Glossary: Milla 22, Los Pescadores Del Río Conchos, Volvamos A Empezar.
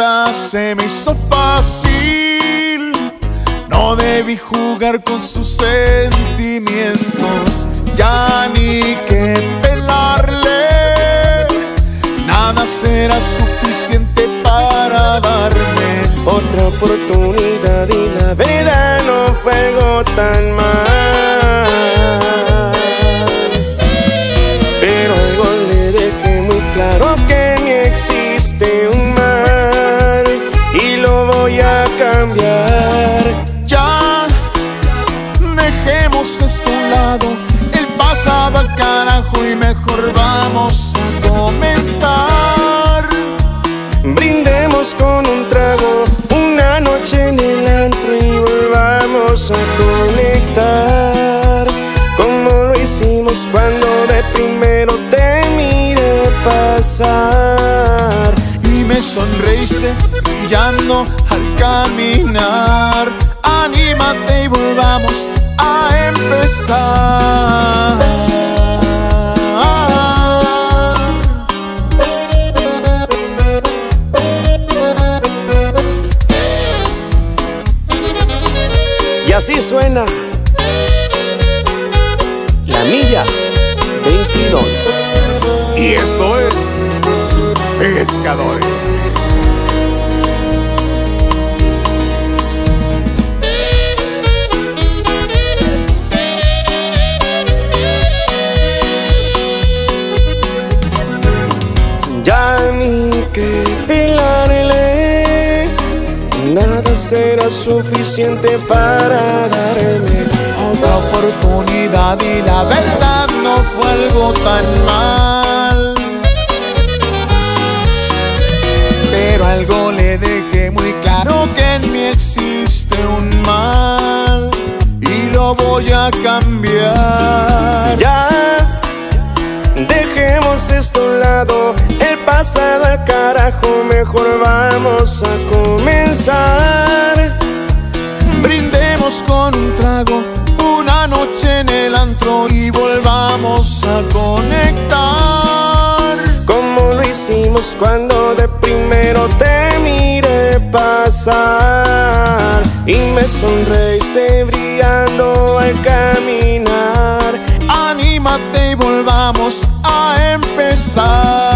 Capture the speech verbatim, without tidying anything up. vida se me hizo fácil. No debí jugar con sus sentimientos, ya ni que pelarle. Nada será suficiente para darme otra oportunidad, y la vida no fue algo tan mal. Pero algo le dejé muy claro, que ni existe un mal, y lo voy a cambiar. Ya, dejemos esto a un lado, el pasado al carajo, y mejor vamos a comenzar. Brindemos con un trago, una noche en el antro, y volvamos a conectar, como lo hicimos cuando de primero te miré pasar. Y me sonreíste brillando al caminar. Anímate y volvamos a empezar. Y así suena la milla veintidós. Y esto es Pescadores. Ya ni que pelarle, nada será suficiente para darme otra oportunidad, y la verdad no fue algo tan mal. Pero algo le dejé muy claro, que en mí existe un mal, y lo voy a cambiar. Ya, dejemos esto a un lado, el pasado al carajo, mejor vamos a comenzar. Brindemos con un trago, una noche en el antro, y volvamos a conectar, como lo hicimos cuando de primero te miré pasar. Y me sonreíste brillando al caminar. Anímate y volvamos a empezar.